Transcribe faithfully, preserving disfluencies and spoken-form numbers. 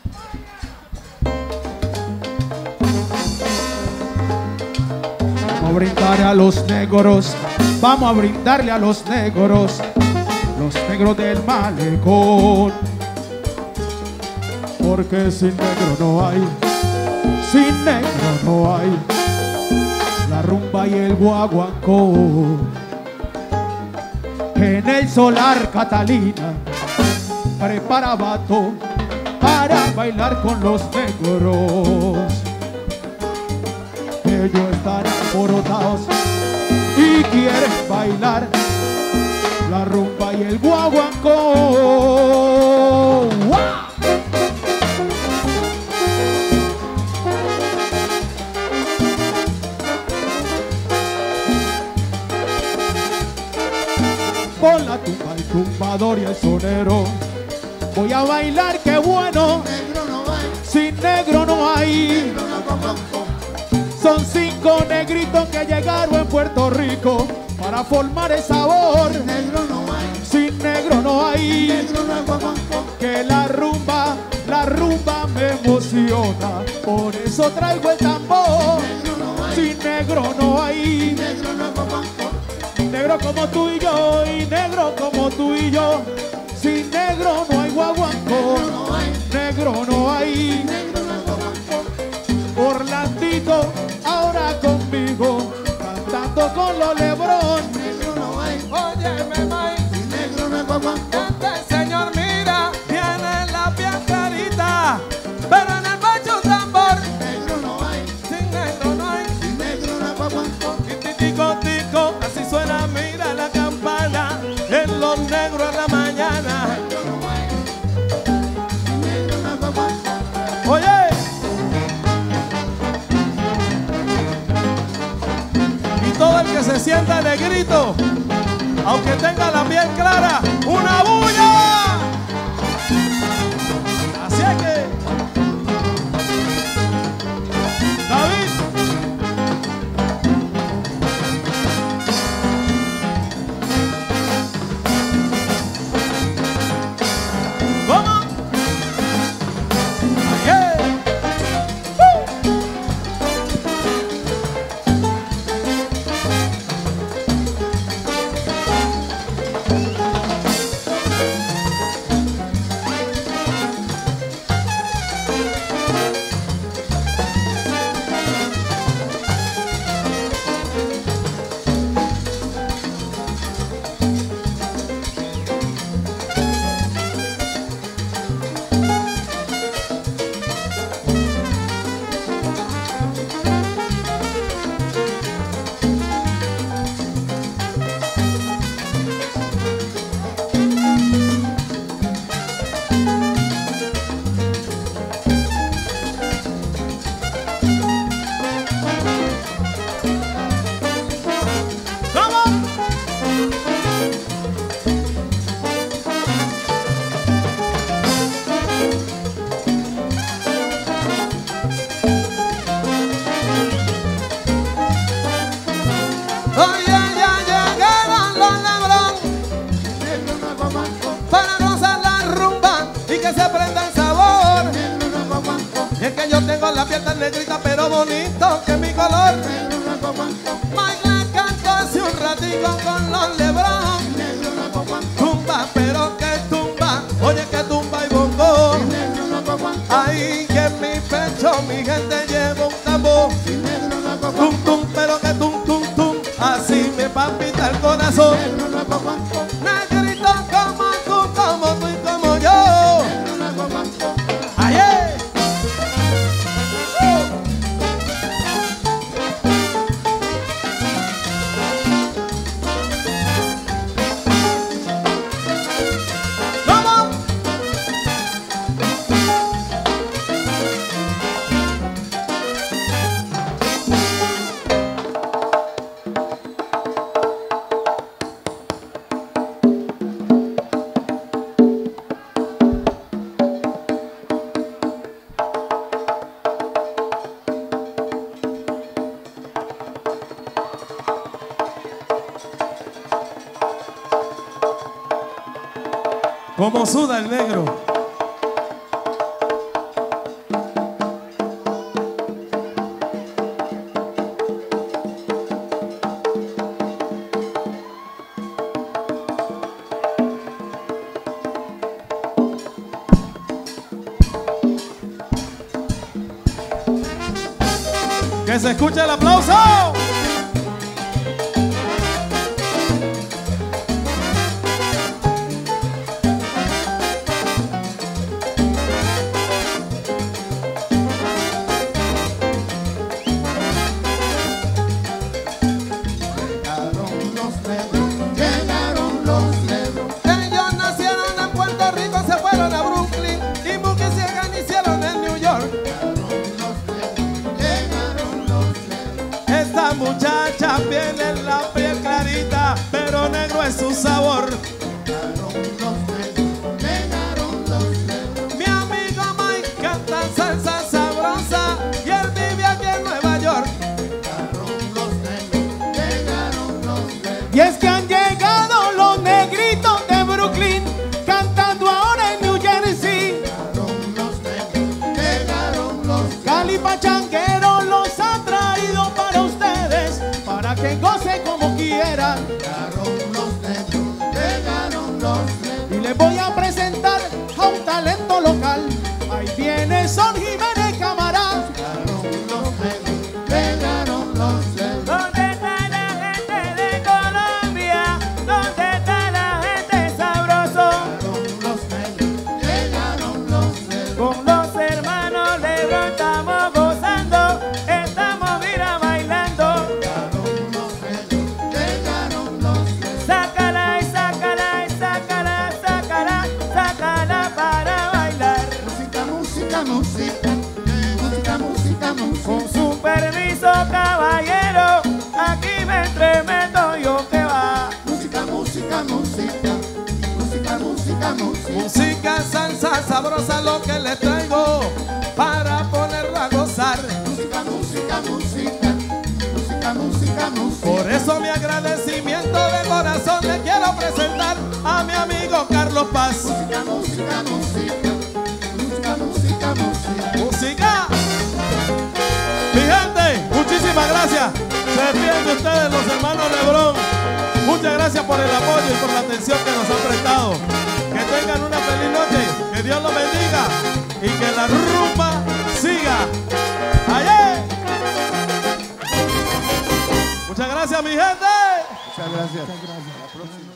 Vamos a brindarle a los negros, vamos a brindarle a los negros, los negros del malecón. Porque sin negro no hay, sin negro no hay, la rumba y el guaguancó. En el solar Catalina prepara bato para bailar con los negros. Ellos están alborotados y quieren bailar la rumba y el guaguancó. ¡Wow! Con la tumba, el tumbador y el sonero, voy a bailar, qué bueno. Negro no hay. Sin negro no hay. Negro no. Son cinco negritos que llegaron en Puerto Rico para formar el sabor. Sin negro no hay. Sin negro no hay. Negro no. Que la rumba, la rumba me emociona, por eso traigo el tambor. Negro no. Sin negro no hay. Negro no. Negro como tú y yo, y negro como tú y yo. Sin negro no hay guaguancó, negro no hay. Orlandito ahora conmigo, cantando con los Lebrón. Negro no hay, óyeme mai, negro no hay guaguancó. Este señor mira, tiene la piel clarita, pero en el pecho un tambor. Negro no hay, sin negro no hay, sin negro no hay guaguancó. Y titico, tico, así suena. Se sienta negrito, aunque tenga la piel clara, ¡una bulla! Así es que, David, ¿cómo? Tengo la piel tan negrita pero bonito que mi color. Baila, canto hace un ratito con los Lebrón. Tumba pero que tumba, oye que tumba y bongo. Ahí que en mi pecho mi gente lleva un tambor. Tum tum pero que tum tum tum, así me palpita el corazón. Negrito como tú, como tú y como yo. Ayer. Como suda el negro. Que se escuche el aplauso. Muchacha, piel en la piel clarita, pero negro es su sabor. Llegaron los negros. Mi amigo Mike canta salsa sabrosa y él vive aquí en Nueva York. Llegaron los negros, llegaron los negros. Y es que han llegado los negritos de Brooklyn, cantando ahora en New Jersey. Llegaron los negros, llegaron los negros. Cali Pachanguero los ha traído para usted, para que goce como quieran. Llegaron los negros, llegaron los negros. Y les voy a presentar a un talento local. Ahí viene Son Jiménez, camarada. Llegaron los negros, llegaron los negros. ¿Dónde está la gente de Colombia? ¿Dónde está la gente sabroso? Llegaron los negros, llegaron los negros. Con los hermanos Lebrón estamos gozando. Música, música, música, música. Con su permiso, caballero, aquí me entremeto yo que va. Música, música, música, música, música, música. Música, salsa sabrosa, lo que les traigo para ponerlo a gozar. Música, música, música, música, música, música. Por eso mi agradecimiento de corazón le quiero presentar a mi amigo Carlos Paz. Música, música, música. Música, música, música. Mi gente, muchísimas gracias. Se despiden de ustedes los hermanos Lebrón. Muchas gracias por el apoyo y por la atención que nos han prestado. Que tengan una feliz noche, que Dios los bendiga y que la rumba siga. ¡Ayer! Muchas gracias, mi gente. Muchas gracias. Muchas gracias.